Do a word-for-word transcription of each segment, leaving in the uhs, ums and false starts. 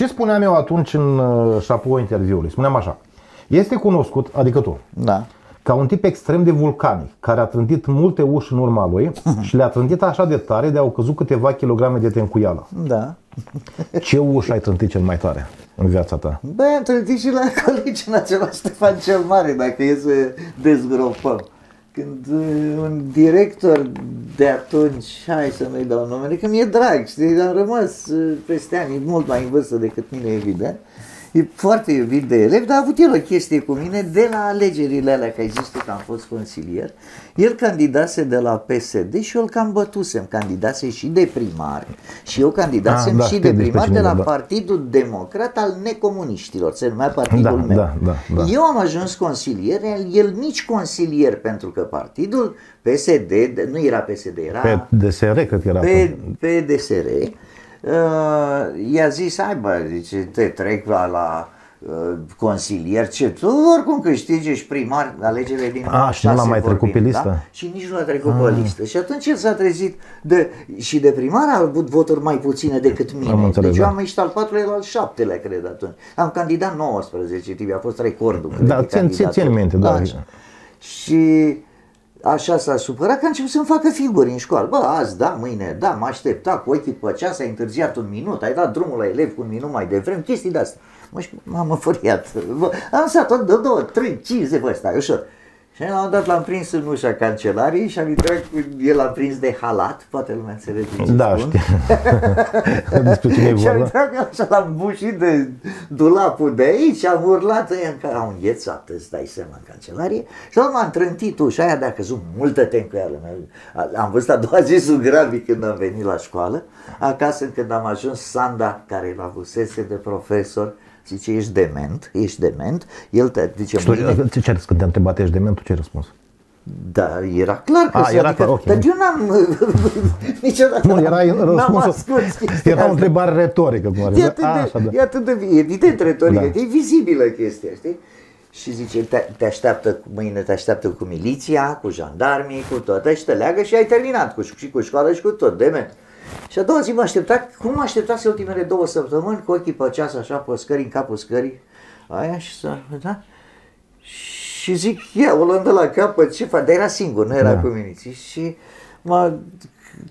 Ce spuneam eu atunci în șapoul interviului? Spuneam așa: este cunoscut, adică tu, da, ca un tip extrem de vulcanic, care a trântit multe uși în urma lui și le-a trântit așa de tare de au căzut câteva kilograme de tencuială. Da. Ce uși ai trântit cel mai tare în viața ta? Băi, am trântit și la colegi în acela Ștefan cel Mare, dacă e să dezgropăm. Când un director de atunci, hai să nu-i dau numele, că mi-e drag, știi, am rămas peste ani, e mult mai în vârstă decât mine, evident. E foarte iubit de elevi, dar a avut el o chestie cu mine de la alegerile alea, că ai zis că am fost consilier. El candidase de la P S D și eu îl cam bătusem, candidase și de primar. Și eu candidasem da, și da, de primar de la da. Partidul Democrat al Necomuniștilor, se numea partidul da, meu. Da, da, da. Eu am ajuns consilier, el nici consilier, pentru că partidul P S D, nu era P S D, era P D S R, cred că era P D S R. Uh, i-a zis, hai bă, zice, te trec la, la uh, consilier, ce tu oricum câștigi, ești primar, alegerile din a, și nu l-a mai trecut pe listă? Da? Și nici nu l-a trecut a. pe listă. Și atunci el s-a trezit de, și de primar a avut voturi mai puține decât mine. Am înțeles, deci eu am ieșit al patrulea, al șaptelea, cred, atunci. Am candidat nouăsprezece, tipi, a fost recordul. Cred, da, țin, țin minte, da. Așa. Și... așa s-a supărat că a început să-mi facă figuri în școală. Bă, azi da, mâine da, m-a așteptat cu ochii pe ceas, ai întârziat un minut, ai dat drumul la elev cu un minut mai devreme, chestii de-astea. M-am înfuriat. Bă, am stat-o de două, trei, cinci de bă, stai, ușor. Și la un moment dat l-am prins în ușa cancelariei și am intrat cu el, l-am prins de halat, poate lumea înțelege ce da, spun. Despre cine e vorba. Și am intrat că așa l-am bușit de dulapul de aici și am urlat ăia care au înghețat, îți dai seama, în cancelarie. Și la urmă am trântit ușa aia, de-a căzut multă tencuială. Am văzut a doua zi sugrabii când am venit la școală. Acasă, când am ajuns, Sanda, care l-a avusese de profesor, zice, ești dement, ești dement, el te zice... Și tu, ce cereți când te-a întrebat, ești dement, tu ce răspuns? Da, era clar că... A, era adică, clar, ok. Dar eu n-am... niciodată nu, era răspuns, era o întrebare retorică, cum ar fi. E atât de, de evident retorică, da. E vizibilă chestia, știi? Și zice, te, te așteaptă, mâine te așteaptă cu miliția, cu jandarmii, cu toate, și te leagă și ai terminat cu, și cu școală și cu tot, dement. Și a doua zi m-a așteptat, cum așteptase ultimele două săptămâni, cu ochii pe ceas, așa, pe scări, în capul scării, aia și să, da? Și zic, ia, o luăm de la capăt, ce fac? Dar era singur, nu era da. Cu miniții. Și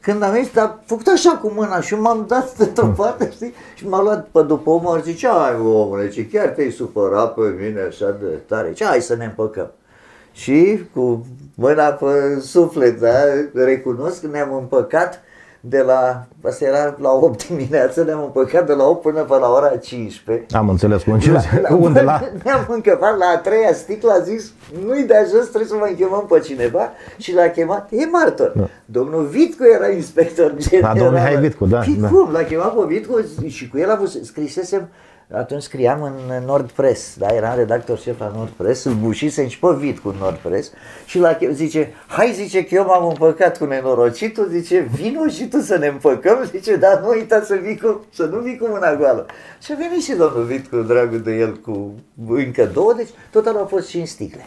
când am venit, a făcut așa cu mâna și m-am dat într-o parte, știi? Și m-a luat pe după omul, zice, ai, omule, ce chiar te-ai supărat pe mine așa de tare, ce, hai să ne împăcăm. Și cu mâna pe suflet, da? Recunosc că ne-am împăcat. De la, asta era la opt dimineața, ne-am împăcat de la opt până pe la ora cincisprezece. Am înțeles, cum unde la? Ne-am încăpat la a treia sticlă, a zis, nu-i de ajuns, trebuie să mai chemăm pe cineva și l-a chemat, e martor. Da. Domnul Vitcu era inspector general. Da, domnul Hai Vitcu, da. Și cum, l-a chemat pe Vitcu și cu el a scrisesem, atunci scriam în Nord Press, da, eram redactor șef la Nord Press, îl bușisem și pe Vitcu în Nord Press și la zice, hai, zice, că eu m-am împăcat cu nenorocitul, zice, vino și tu să ne împăcăm, zice, dar nu uita să, vii cu, să nu vii cu mâna goală. Și a venit și domnul Vitcu, dragul de el, cu încă două, deci total au fost cinci sticle.